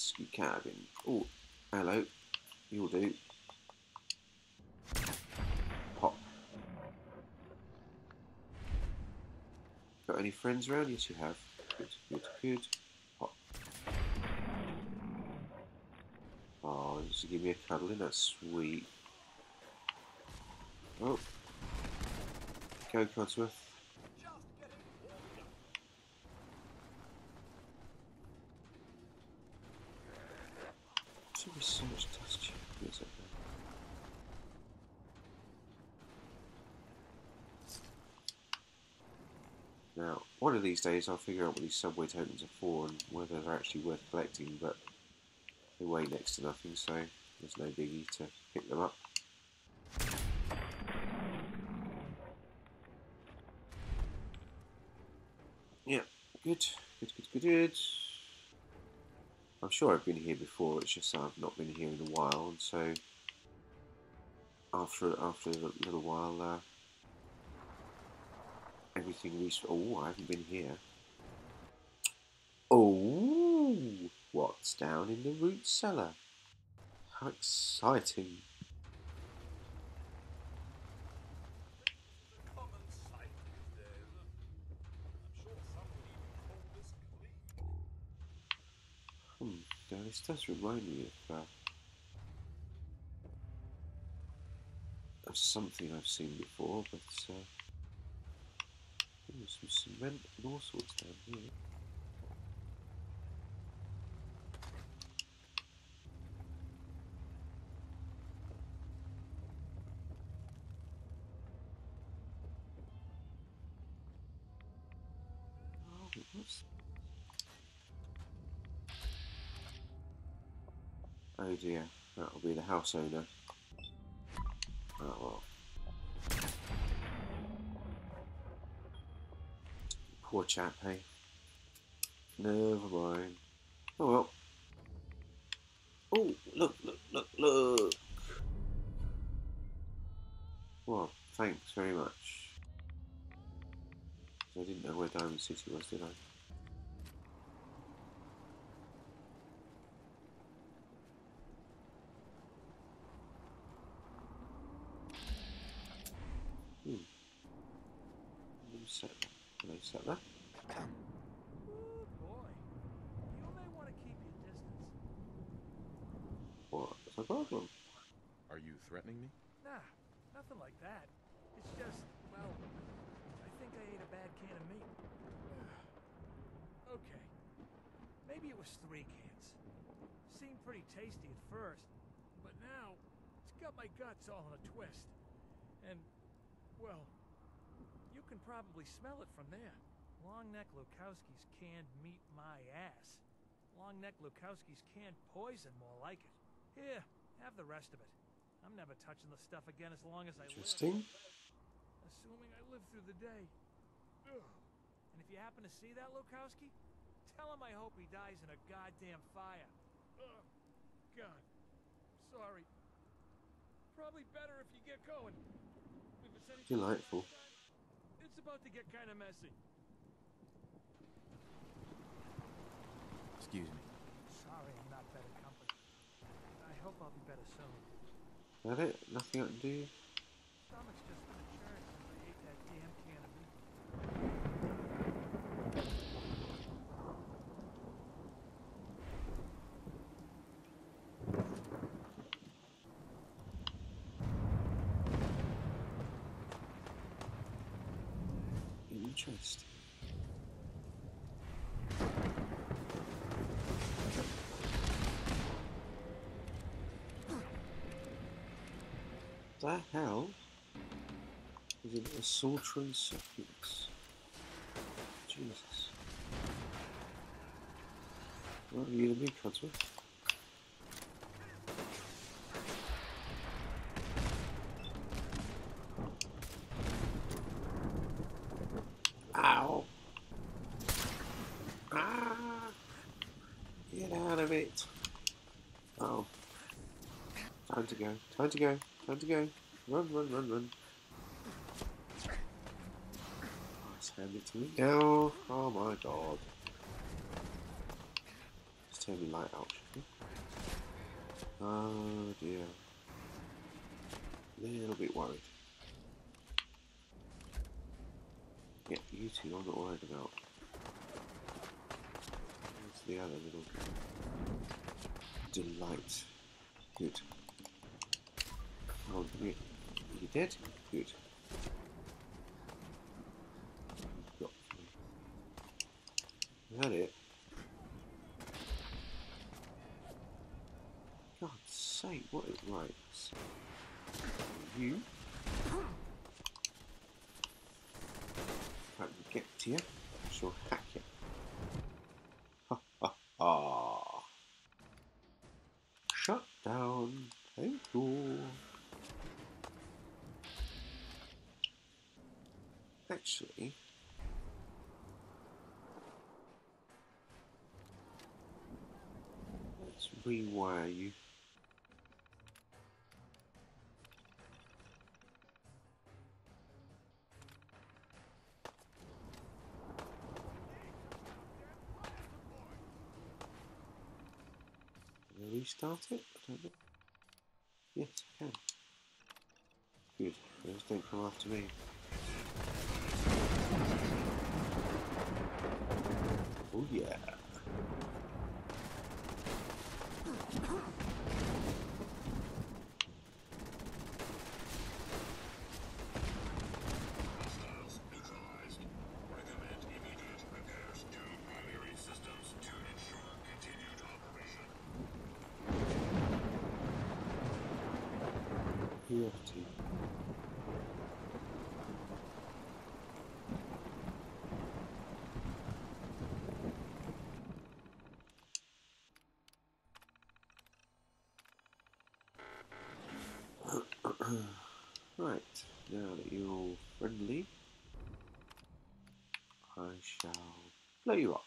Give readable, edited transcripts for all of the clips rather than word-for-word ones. Lukowski cabin. Oh, hello. You'll do. Pop. Got any friends around? Yes, you have. Good, good, good. Pop. Oh, just give me a cuddle in. That's sweet. Oh. Go, Codsworth. So much dust. Now, one of these days I'll figure out what these subway tokens are for and whether they're actually worth collecting, but they weigh next to nothing, so there's no biggie to pick them up. Yeah, good, good, good, good, good. I'm sure I've been here before, it's just I've not been here in a while, and so after a little while everything reached... Oh, I haven't been here. Oh, what's down in the root cellar? How exciting. Now, this does remind me of something I've seen before, but there's some cement and all sorts down here. Oh, what's... Oh dear, that'll be the house owner. Oh well. Poor chap, hey? Never mind. Oh well. Oh, look, look, look, look! Well, thanks very much. I didn't know where Diamond City was, did I? Settler. Oh boy. You may want to keep your distance. What? What's the problem? Are you threatening me? Nah, nothing like that. It's just, well, I think I ate a bad can of meat. Okay. Maybe it was 3 cans. Seemed pretty tasty at first, but now it's got my guts all in a twist. And, well... You can probably smell it from there. Long Neck Lukowski's canned meat my ass. Long Neck Lukowski's canned poison more like it. Here, have the rest of it. I'm never touching the stuff again as long as I live. Interesting. Assuming I live through the day. Ugh. And if you happen to see that Lukowski, tell him I hope he dies in a goddamn fire. Ugh. God. Sorry. Probably better if you get going. If it's anything delightful. It's about to get kind of messy. Excuse me. Sorry, I'm not better company. I hope I'll be better soon. That it? Nothing I can do? Stomach's just been churned since I ate that damn can of meat. Interesting. The hell is an assaultron succubus? Jesus. What are you going to be, Codsworth? Time to go, time to go, time to go. Run, run, run, run. Let's hand it to me now. Oh my god. Just gonna be light out, should we? Oh dear. Little bit worried. Yeah, you two I'm not worried about. Where's the other little delight? Good. Oh, you dead? Good. Is that it? God's sake, what is right? You. If I can get to you, I shall hack you. Ha ha ha. Shut down. Thank you. Actually. Rewire you. Can I restart it? I don't know. Yes, I can. Good. Those don't come after me. Oh yeah. Right, now that you're all friendly, I shall blow you up.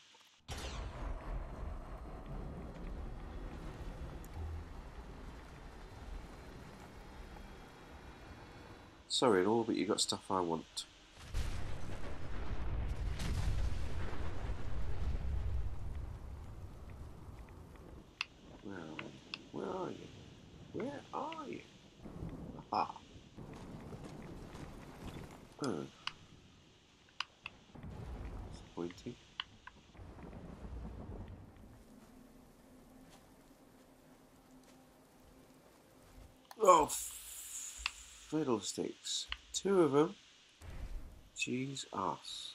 Sorry and all, but you got stuff I want. Well, where are you? Where are you? Aha. Oh. Disappointing. Oh, fiddlesticks. Two of them. Jeez, ass.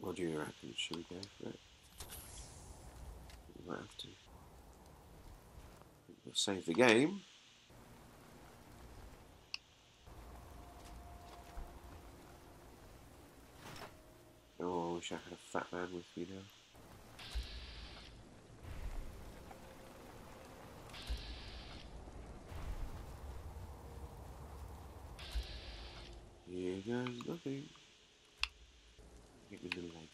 What do you reckon? Should we go for it? We might have to. We'll save the game. Oh, I wish I had a fat man with me now. Here goes nothing. Get me the leg.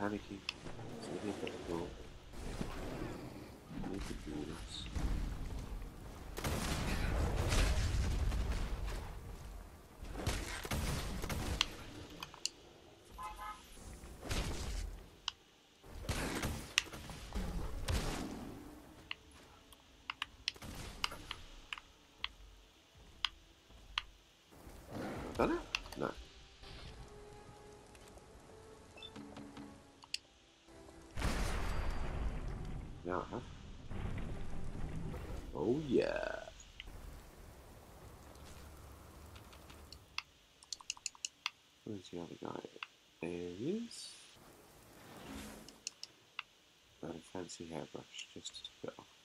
Panicking. So we did that goal. We could do this. Done it? No. Yeah, huh? Oh yeah. Where's the other guy? There he is. Got a fancy hairbrush just to cut off.